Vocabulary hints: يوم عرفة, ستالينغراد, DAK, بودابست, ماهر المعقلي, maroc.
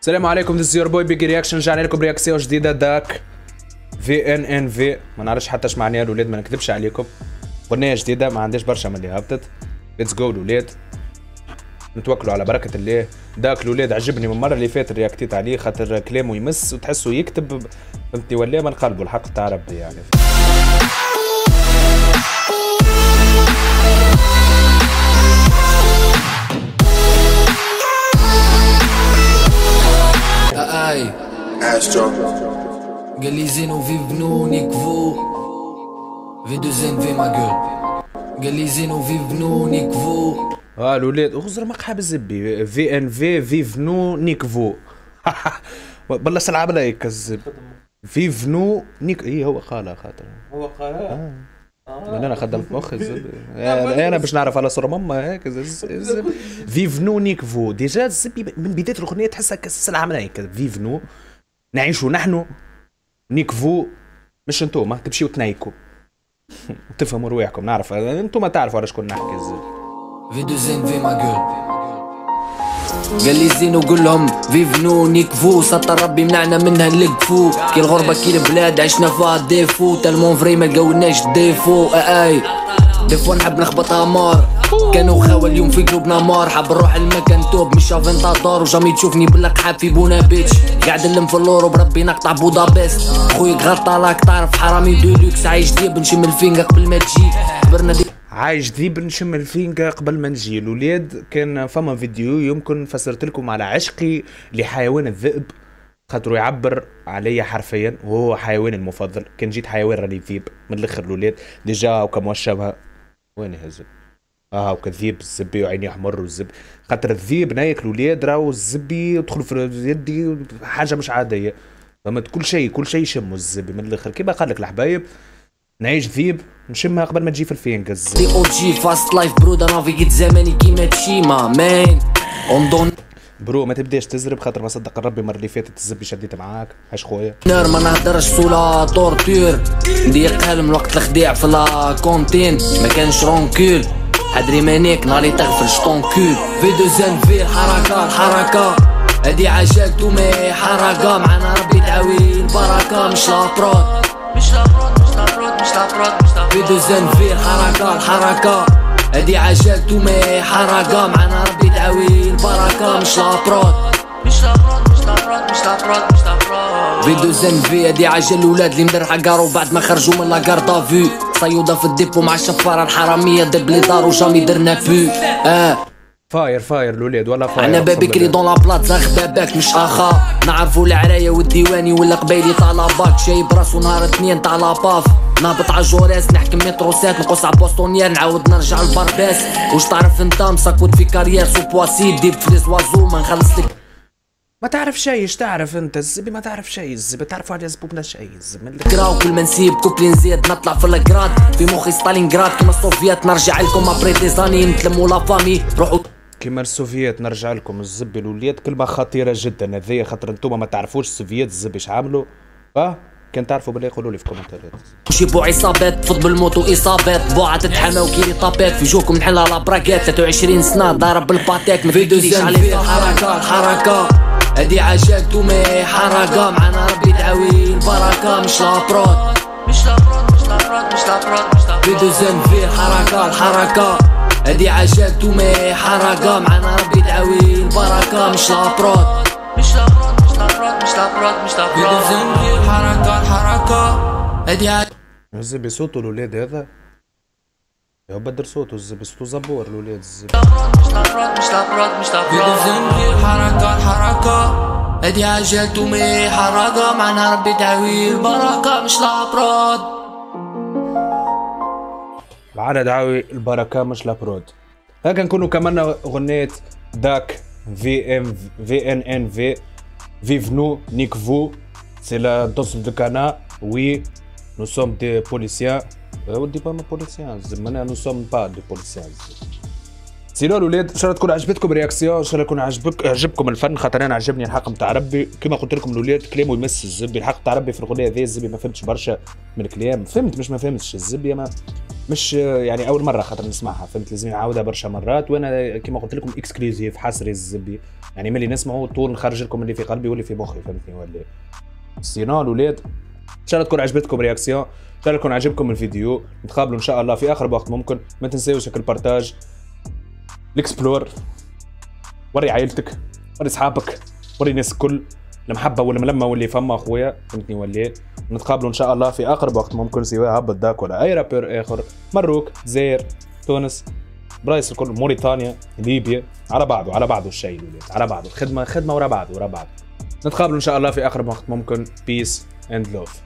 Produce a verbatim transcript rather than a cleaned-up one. السلام عليكم، ذيس يور بوي بيج رياكشن. رجعنا لكم برياكسيون جديده داك في ان ان في. ما نعرفش حتى اش معناها الولاد، ما نكذبش عليكم. غنيه جديده ما عندهاش برشا من اللي هبطت. ليتس جو الولاد، نتوكلوا على بركه الله. داك الولاد عجبني من المره اللي فاتت، رياكتيت عليه خاطر كلامه يمس وتحسه يكتب، فهمتني ولا ما نقلبوا الحق تاع ربي يعني. قال لي زينو في بنوني كفو في دو زين في ما قول. قال لي زينو في بنوني كفو. اه الولاد غزر مقحب الزبي في ان في في فنو نيكفو. بلش العب لها يكذب في فنو نيك. اي هو قالها خاطر هو قالها. اه انا خدمت مخي الزبي، انا باش نعرف على صور ماما هكا في فنو نيكفو. ديجا الزبي من بدايه الاغنيه تحسها كسلعه عملها يكذب. في فنو نعيشوا نحن نيكفو، مش انتوما تمشيو تنايكو وتفهموا رواحكم. نعرف انتوما تعرفوا على شكون نحكي الزبي. في دو زين في ما قول. قال لي زينو قول لهم فيفنو نيكفو، سطر ربي منعنا منها نلقفو. كي الغربة كي البلاد عشنا فيها ديفو، تالمون فري ما لقاولناش ديفو. اي ديفو نحب نخبطها مار، كانوا خاوة اليوم في قلوبنا مار. حاب نروح المكان توب مش افنتاطار، وجامي تشوفني بالقحاب في بونا بيتش. قاعد نلم في اللور وبربي نقطع بودابست. خويك غطا راك تعرف حرامي دولوكس. عايش ديب نشم الفينقا قبل ما تجي، كبرنا ديب عايش ديب نشم الفينقا قبل ما نجي. الولاد كان فما فيديو يمكن فسرت لكم على عشقي لحيوان الذئب، خاطر يعبر عليا حرفيا وهو حيواني المفضل. كان جيت حيوان راني ذيب من الاخر الولاد. ديجا وكموشبها وين هزب اه وكذيب الزبي وعيني احمر والزب، خاطر الذيب نايك الولاد. راهو الزبي يدخل في يدي حاجه مش عاديه، فهمت؟ كل شيء كل شيء يشمو الزبي من الاخر. كيما قال لك الحبايب نعيش ذيب نشمها قبل ما تجي في الفينقز. دي او جي فاست لايف برو، دا نافيكيت زماني كيما تشيما مان اوندون. برو ما تبداش تزرب خاطر ما صدق ربي المره اللي فاتت الزبي شديت معاك. عاش خويا نار ما نهدرش سولا تورتور. ضيق حلم وقت الخداع في لا كونتين، ما كانش رونكول حدري مانيك نهاري تغفل شطونكول. في دو زين في الحركه الحركه هادي عجاك تومي حركه. معانا ربي تعاوي البركه، مش لابرود مش لابرود مش لابرود مش لابرود. في دو زين في الحركه الحركه هادي عجاك تومي حركه. معانا ربي تعاوي البركه، مش لابرود مش لابرود مش لابرود مش لابرود مش لابرود. في دو زين في هادي عجل الولاد اللي مدرحه قارو بعد ما خرجوا من لاكاردا فيو. صيودة في الديبو مع الشفارة الحرامية، دب لي دار وجامي درنا بو. اه فاير فاير الولاد ولا فاير. انا بابيك لي دون لابلاطزا غباباك مش اخا. نعرفو العراية والديواني ولا قبايلي تاع لاباك. شاي براسو نهار اثنين تاع لاباف، نهبط عالجوراس نحكم متروسات، نقص عبوستونيان نعاود نرجع لبرباس. واش تعرف انت مسكوت في كارير سو بواسي ديب فليز وازو. ما نخلص لك ما تعرف شيء. اش تعرف انت الزبي؟ ما تعرف شيء الزبي. تعرفوا على زبوبنا شيء الزبي. كراو كل ما نسيب كوبلي نزيد نطلع في الكراد. في مخي ستالينغراد كيما السوفيات، نرجع لكم ابري دي زاني نتلموا لافامي. روحوا كيما السوفيات نرجع لكم الزبي. الوليد كلمه خطيره جدا هذيا، خاطر انتوما ما تعرفوش السوفيات الزبي اش عملوا. اه كان تعرفوا بالله يقولوا لي في الكومنتات. جيبوا عصابات فض بالموت واصابات، بوعه تتحمى وكيري طابات. في جوكم نحلها لابراكات، ثلاثة وعشرين سنه ضارب بالباتاك. ما تديش عليه حركه حركه هادي عجاك تومي حركة. معانا ربي تعاوي البركة، مش لابرود مش لابرود مش لابرود مش لابرود مش لابرود. في دو زين في الحركة الحركة هادي عجاك تومي حركة. معانا ربي تعاوي البركة، مش لابرود مش لابرود مش لابرود مش لابرود مش لابرود. في دو زين في الحركة الحركة هادي عجاك. الزبي صوتو الولاد هذا يا بدر، صوتو الزبي صوتو زبور الولاد الزبي. مش لابرود مش لابرود مش لابرود. في دو زين في الحركة الحركة هادي عجلت ومي حركة. معنا ربي تعاوي البركة، مش لابرود. معنا دعاوي البركة، مش لابرود. هكا نكونوا كملنا أغنية داك في ام في ان ان في فيفنو نيكفو. سي لا دوس دو كانا وي نو سوم دي بوليسيان. ودي با ما بوليسيان زعما نو سوم با دي بوليسيان. سيلو الولاد ان شاء الله تكون عجبتكم رياكسيون، ان شاء الله يكون عجبك عجبكم الفن، خاطر انا عجبني الحق نتاع ربي. كما قلت لكم الولاد كلامه يمس الزبي، الحق نتاع ربي في الغنيه هذه. الزبي ما فهمتش برشا من الكلام، فهمت مش ما فهمتش الزبي، ما مش يعني اول مره خاطر نسمعها، فهمت؟ لازم نعاودها برشا مرات، وانا كما قلت لكم اكسكلوزيف حصري الزبي، يعني ملي نسمعوا طول نخرج لكم اللي في قلبي واللي في مخي، فهمتني؟ ولا سينال ولاد. ان شاء الله تكون عجبتكم رياكسيون، ان شاء الله تكون عجبكم الفيديو، نتقابلوا ان شاء الله في اقرب وقت ممكن. ما تنساوش البارتاج، الاكسبلور، وري عائلتك، وري اصحابك، وري الناس الكل المحبه والملمه واللي فما اخويا، فهمتني؟ ولا نتقابلوا ان شاء الله في اقرب وقت ممكن، سواء هبط داك ولا اي رابور اخر، مروك، الجزائر، تونس، برايس الكل، موريتانيا، ليبيا، على بعضه على بعضه الشيء، على بعضه الخدمه خدمه ورا بعضه ورا بعضه. نتقابلوا ان شاء الله في اقرب وقت ممكن. بيس اند لوف.